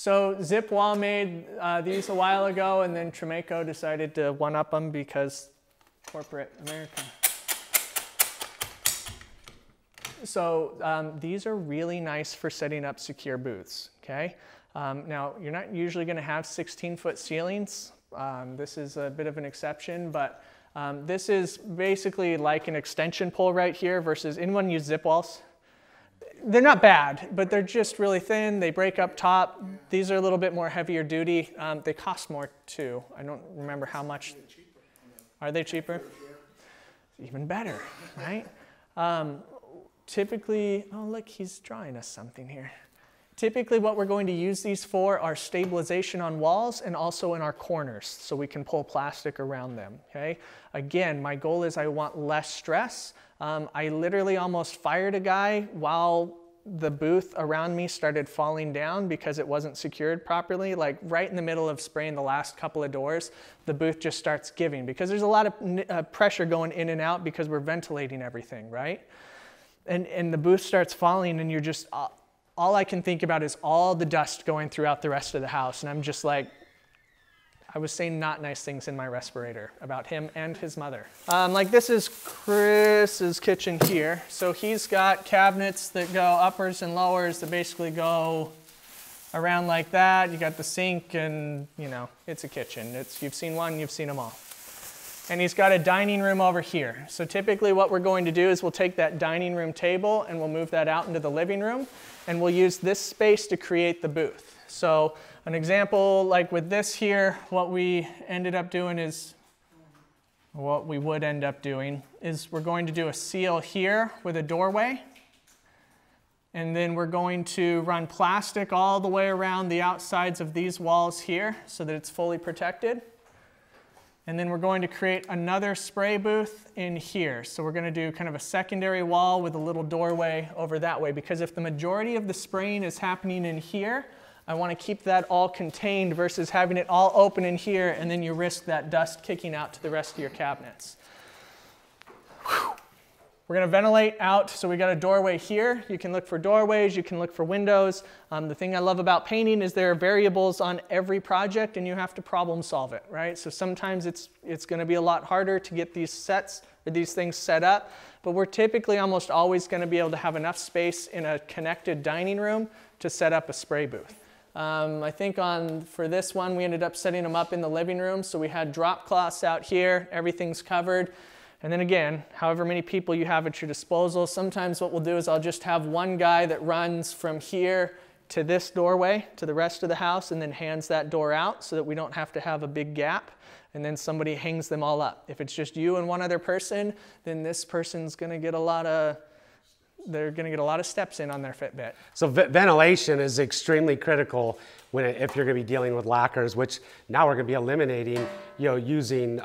So Zipwall made these a while ago, and then Tremeco decided to one-up them because corporate America. So these are really nice for setting up secure booths, okay? Now, you're not usually gonna have 16-foot ceilings. This is a bit of an exception, but this is basically like an extension pole right here versus, anyone use zip walls? They're not bad, but they're just really thin. They break up top. These are a little bit more heavier duty. They cost more too. I don't remember how much. Are they cheaper? Even better, right? Typically, oh look, he's drawing us something here. Typically what we're going to use these for are stabilization on walls and also in our corners so we can pull plastic around them, okay? Again, my goal is I want less stress. I literally almost fired a guy while the booth around me started falling down because it wasn't secured properly. Like right in the middle of spraying the last couple of doors, the booth just starts giving because there's a lot of pressure going in and out because we're ventilating everything, right? And the booth starts falling and you're just, all I can think about is all the dust going throughout the rest of the house. And I'm just like, I was saying not nice things in my respirator about him and his mother. Like this is Chris's kitchen here. So he's got cabinets that go uppers and lowers that basically go around like that. You got the sink and, you know, it's a kitchen. It's, you've seen one, you've seen them all. And he's got a dining room over here. So typically what we're going to do is we'll take that dining room table and we'll move that out into the living room, and we'll use this space to create the booth. So an example, like with this here, what we ended up doing is, what we would end up doing is we're going to do a seal here with a doorway, and then we're going to run plastic all the way around the outsides of these walls here so that it's fully protected. And then we're going to create another spray booth in here. So we're gonna do kind of a secondary wall with a little doorway over that way, because if the majority of the spraying is happening in here, I wanna keep that all contained versus having it all open in here and then you risk that dust kicking out to the rest of your cabinets. Whew. We're gonna ventilate out, so we got a doorway here. You can look for doorways, you can look for windows. The thing I love about painting is there are variables on every project and you have to problem solve it, right? So sometimes it's gonna be a lot harder to get these sets or these things set up, but we're typically almost always gonna be able to have enough space in a connected dining room to set up a spray booth. I think for this one, we ended up setting them up in the living room. So we had drop cloths out here, everything's covered. And then again, however many people you have at your disposal, sometimes what we'll do is I'll just have one guy that runs from here to this doorway to the rest of the house and then hands that door out so that we don't have to have a big gap, and then somebody hangs them all up. If it's just you and one other person, then this person's gonna get a lot of, they're gonna get a lot of steps in on their Fitbit. So ventilation is extremely critical when if you're gonna be dealing with lacquers, which now we're gonna be eliminating, you know, using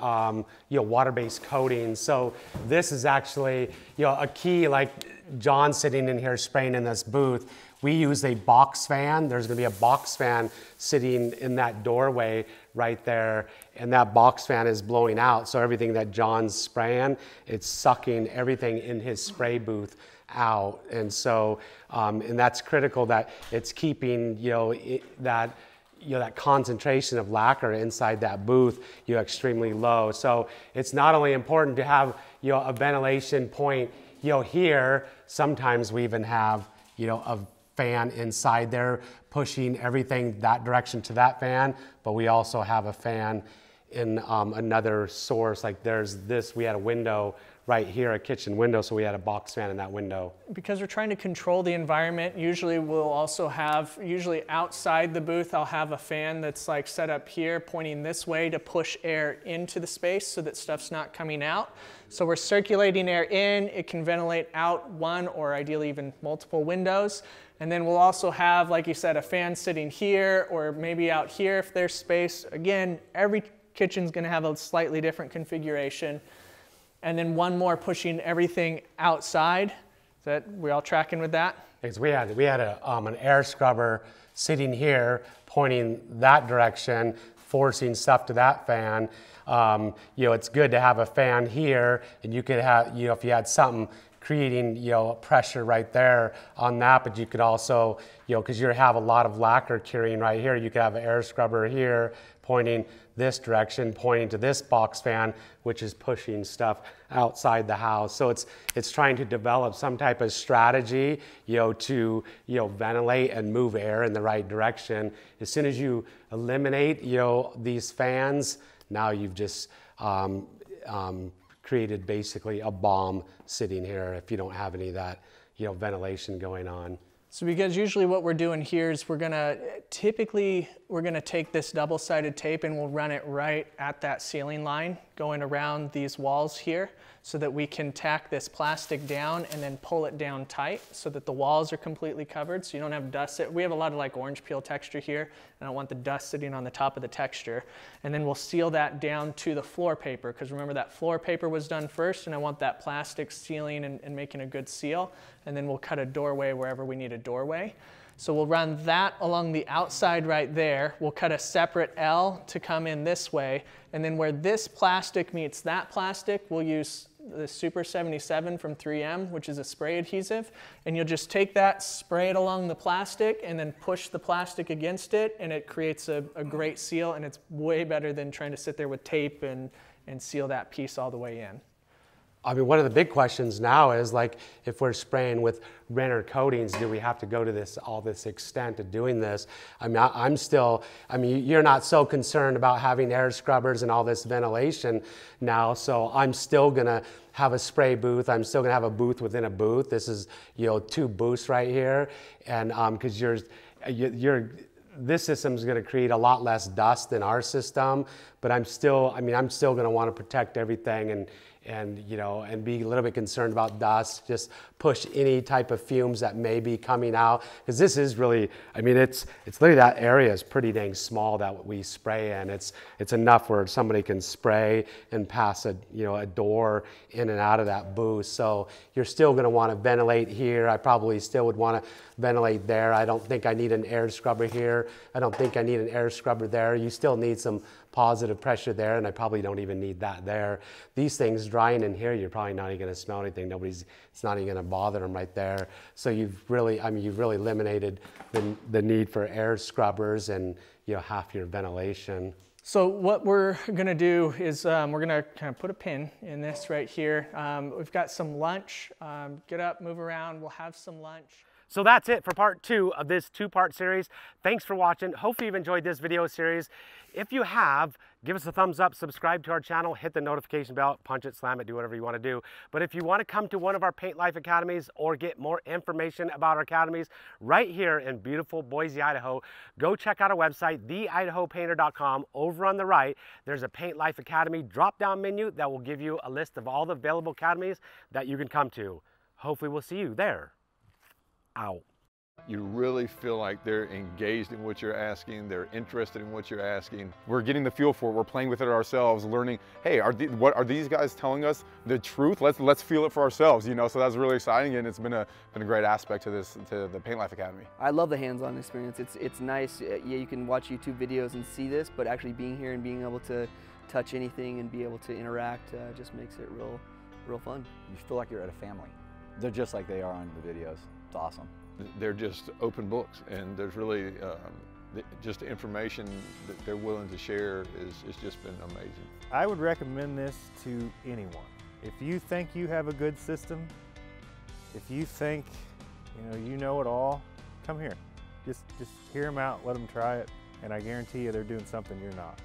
water-based coatings. So this is actually, you know, a key. Like John sitting in here spraying in this booth, we use a box fan. There's gonna be a box fan sitting in that doorway right there, and that box fan is blowing out. So everything that John's spraying, it's sucking everything in his spray booth out. And so, and that's critical, that it's keeping, you know, that concentration of lacquer inside that booth, you know, extremely low. So it's not only important to have, you know, a ventilation point, you know, here, sometimes we even have, you know, a fan inside there pushing everything that direction to that fan, but we also have a fan in another source. Like there's this, we had a window right here, a kitchen window, so we had a box fan in that window. Because we're trying to control the environment, usually we'll also have, usually outside the booth, I'll have a fan that's like set up here, pointing this way to push air into the space so that stuff's not coming out. So we're circulating air in, it can ventilate out one or ideally even multiple windows. And then we'll also have, like you said, a fan sitting here or maybe out here if there's space. Again, every kitchen's gonna have a slightly different configuration. And then one more pushing everything outside. That we all tracking with that? Because we had a, an air scrubber sitting here, pointing that direction, forcing stuff to that fan. You know, it's good to have a fan here, and you could have, you know, if you had something creating, you know, pressure right there on that. But you could also, you know, because you have a lot of lacquer curing right here, you could have an air scrubber here pointing this direction, pointing to this box fan, which is pushing stuff outside the house. So it's trying to develop some type of strategy, you know, to, you know, ventilate and move air in the right direction. As soon as you eliminate, you know, these fans, now you've just created basically a bomb sitting here if you don't have any of that, you know, ventilation going on. So because usually what we're doing here is we're gonna take this double-sided tape and we'll run it right at that ceiling line going around these walls here so that we can tack this plastic down and then pull it down tight so that the walls are completely covered so you don't have dust. We have a lot of like orange peel texture here and I don't want the dust sitting on the top of the texture. And then we'll seal that down to the floor paper because remember that floor paper was done first and I want that plastic sealing and making a good seal. And then we'll cut a doorway wherever we need a doorway. So we'll run that along the outside right there. We'll cut a separate L to come in this way. And then where this plastic meets that plastic, we'll use the Super 77 from 3M, which is a spray adhesive. And you'll just take that, spray it along the plastic, and then push the plastic against it, and it creates a great seal, and it's way better than trying to sit there with tape and seal that piece all the way in. I mean, one of the big questions now is like, if we're spraying with Renner coatings, do we have to go to this, all this extent of doing this? I mean, I'm still, I mean, you're not so concerned about having air scrubbers and all this ventilation now, so I'm still gonna have a spray booth. I'm still gonna have a booth within a booth. This is, you know, two booths right here. And cause this system's gonna create a lot less dust than our system, but I'm still, I mean, I'm still gonna wanna protect everything and you know, and be a little bit concerned about dust, just push any type of fumes that may be coming out. Because this is really, I mean, it's literally that area is pretty dang small that we spray in. It's enough where somebody can spray and pass a, you know, a door in and out of that booth. So you're still gonna wanna ventilate here. I probably still would wanna ventilate there. I don't think I need an air scrubber here. I don't think I need an air scrubber there. You still need some positive pressure there, and I probably don't even need that there. These things drying in here, you're probably not even gonna smell anything. It's not even gonna bother them right there. So you've really, I mean, you've really eliminated the need for air scrubbers and, you know, half your ventilation. So what we're gonna do is we're gonna kind of put a pin in this right here. We've got some lunch. Get up, move around, we'll have some lunch. So that's it for part two of this two-part series. Thanks for watching. Hopefully you've enjoyed this video series. If you have, give us a thumbs up, subscribe to our channel, hit the notification bell, punch it, slam it, do whatever you want to do. But if you want to come to one of our Paint Life Academies or get more information about our academies right here in beautiful Boise, Idaho, go check out our website, theidahopainter.com. Over on the right, there's a Paint Life Academy drop-down menu that will give you a list of all the available academies that you can come to. Hopefully we'll see you there. Out. You really feel like they're engaged in what you're asking, they're interested in what you're asking. We're getting the feel for it, we're playing with it ourselves, learning, hey, what are these guys telling us the truth? Let's feel it for ourselves, you know, so that's really exciting and it's been a great aspect to this, to the Paint Life Academy. I love the hands-on experience, it's nice. Yeah, you can watch YouTube videos and see this, but actually being here and being able to touch anything and be able to interact just makes it real fun. You feel like you're at a family. They're just like they are on the videos. It's awesome. They're just open books, and there's really just the information that they're willing to share is just been amazing. I would recommend this to anyone. If you think you have a good system, if you think you know it all, come here. Just hear them out, let them try it, and I guarantee you they're doing something you're not.